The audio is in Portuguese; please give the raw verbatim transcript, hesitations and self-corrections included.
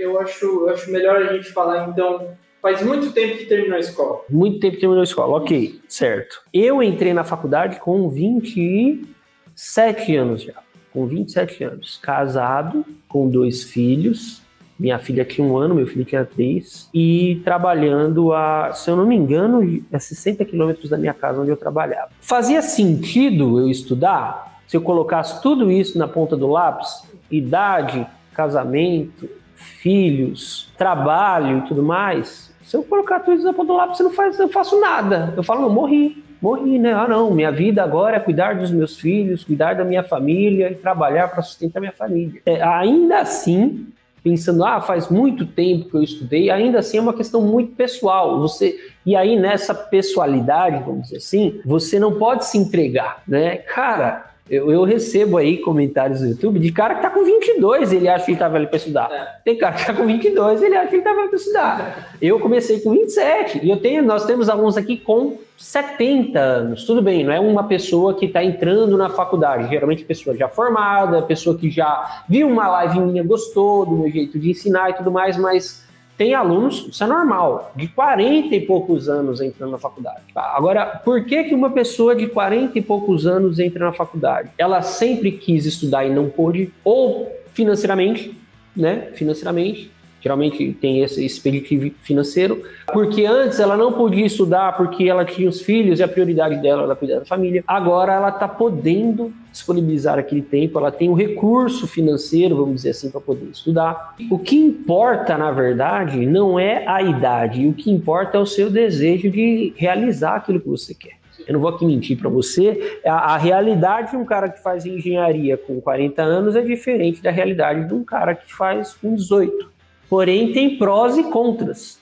eu acho, eu acho melhor a gente falar, então, faz muito tempo que terminou a escola. Muito tempo que terminou a escola, ok, certo. Eu entrei na faculdade com vinte e sete anos já, com vinte e sete anos, casado, com dois filhos, minha filha aqui um ano, meu filho aqui há três, e trabalhando a, se eu não me engano, a sessenta quilômetros da minha casa onde eu trabalhava. Fazia sentido eu estudar? Se eu colocasse tudo isso na ponta do lápis, idade, casamento, filhos, trabalho e tudo mais, se eu colocar tudo isso na ponta do lápis, eu não faço, eu faço nada. Eu falo, não, morri. Morri, né? Ah, não, minha vida agora é cuidar dos meus filhos, cuidar da minha família e trabalhar para sustentar minha família. É, ainda assim, pensando, ah, faz muito tempo que eu estudei, ainda assim é uma questão muito pessoal. Você, e aí nessa pessoalidade, vamos dizer assim, você não pode se entregar, né? Cara, eu, eu recebo aí comentários no YouTube de cara que tá com vinte e dois, ele acha que ele tá velho para estudar. É. Tem cara que tá com vinte e dois, ele acha que ele tá velho para estudar. Eu comecei com vinte e sete e eu tenho, nós temos alunos aqui com setenta anos, tudo bem, não é uma pessoa que está entrando na faculdade, geralmente pessoa já formada, pessoa que já viu uma live minha, gostou do meu jeito de ensinar e tudo mais, mas tem alunos, isso é normal, de quarenta e poucos anos entrando na faculdade. Agora, por que que uma pessoa de quarenta e poucos anos entra na faculdade? Ela sempre quis estudar e não pôde, ou financeiramente, né, financeiramente, geralmente tem esse expediente financeiro, porque antes ela não podia estudar porque ela tinha os filhos e a prioridade dela era cuidar da família. Agora ela está podendo disponibilizar aquele tempo, ela tem um recurso financeiro, vamos dizer assim, para poder estudar. O que importa, na verdade, não é a idade, o que importa é o seu desejo de realizar aquilo que você quer. Eu não vou aqui mentir para você, a, a realidade de um cara que faz engenharia com quarenta anos é diferente da realidade de um cara que faz com dezoito. Porém, tem prós e contras.